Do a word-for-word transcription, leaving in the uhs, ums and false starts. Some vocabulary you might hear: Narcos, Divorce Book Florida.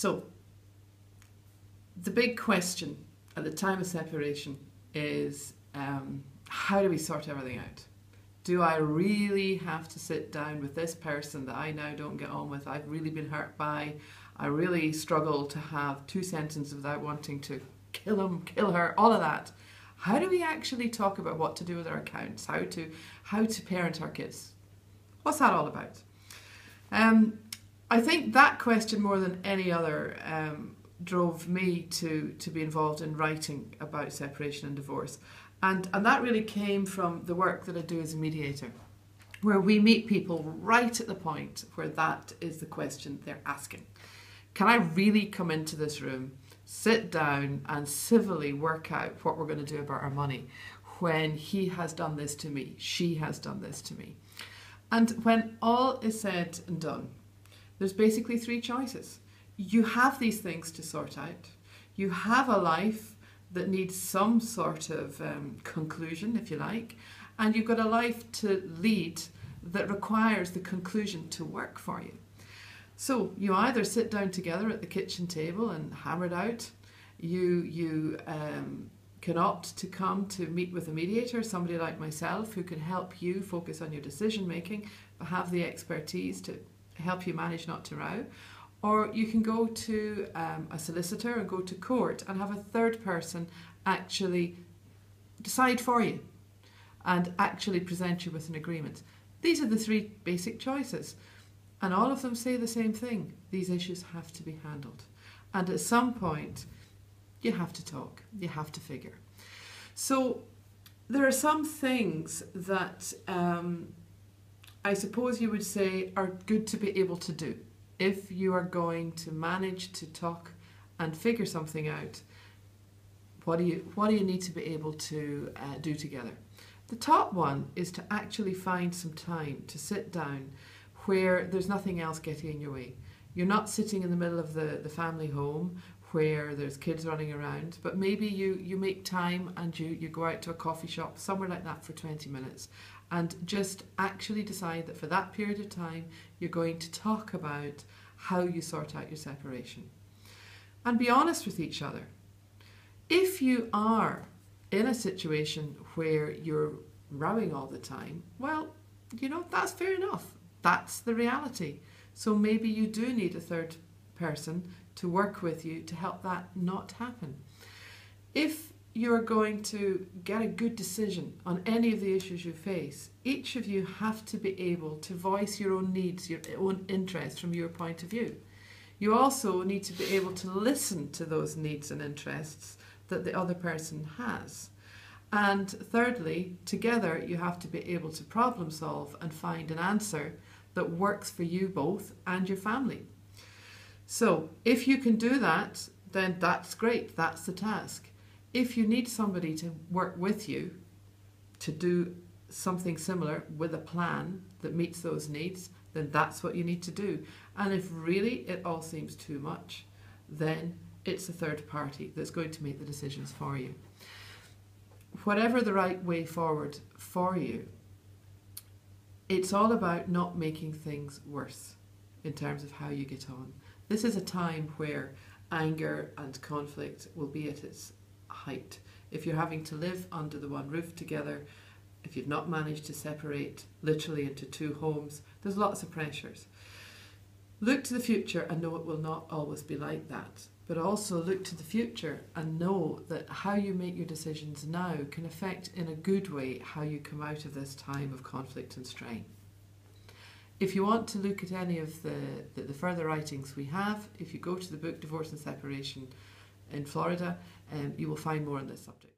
So the big question at the time of separation is, um, how do we sort everything out? Do I really have to sit down with this person that I now don't get on with, I've really been hurt by, I really struggle to have two sentences without wanting to kill him, kill her, all of that. How do we actually talk about what to do with our accounts, how to, how to parent our kids? What's that all about? Um, I think that question more than any other um, drove me to, to be involved in writing about separation and divorce. And, and that really came from the work that I do as a mediator, where we meet people right at the point where that is the question they're asking. Can I really come into this room, sit down and civilly work out what we're going to do about our money when he has done this to me, she has done this to me? And when all is said and done, there's basically three choices. You have these things to sort out. You have a life that needs some sort of um, conclusion, if you like, and you've got a life to lead that requires the conclusion to work for you. So you either sit down together at the kitchen table and hammer it out, you, you um, can opt to come to meet with a mediator, somebody like myself who can help you focus on your decision making, but have the expertise to help you manage not to row. Or you can go to um, a solicitor and go to court and have a third person actually decide for you and actually present you with an agreement. These are the three basic choices, and all of them say the same thing. These issues have to be handled, and at some point you have to talk, you have to figure. So there are some things that um, I suppose you would say are good to be able to do. If you are going to manage to talk and figure something out, what do you, what do you need to be able to uh, do together? The top one is to actually find some time to sit down where there's nothing else getting in your way. You're not sitting in the middle of the, the family home where there's kids running around, but maybe you, you make time and you, you go out to a coffee shop, somewhere like that, for twenty minutes and just actually decide that for that period of time you're going to talk about how you sort out your separation. And be honest with each other. If you are in a situation where you're rowing all the time, well, you know, that's fair enough. That's the reality. So maybe you do need a third person to work with you to help that not happen. If you're going to get a good decision on any of the issues you face, each of you have to be able to voice your own needs, your own interests from your point of view. You also need to be able to listen to those needs and interests that the other person has. And thirdly, together you have to be able to problem solve and find an answer that works for you both and your family. So if you can do that, then that's great, that's the task. If you need somebody to work with you to do something similar with a plan that meets those needs, then that's what you need to do. And if really it all seems too much, then it's a third party that's going to make the decisions for you. Whatever the right way forward for you, it's all about not making things worse in terms of how you get on. This is a time where anger and conflict will be at its height. If you're having to live under the one roof together, if you've not managed to separate literally into two homes, there's lots of pressures. Look to the future and know it will not always be like that, but also look to the future and know that how you make your decisions now can affect in a good way how you come out of this time of conflict and strain. If you want to look at any of the, the, the further writings we have, if you go to the book Divorce and Separation in Florida, um, you will find more on this subject.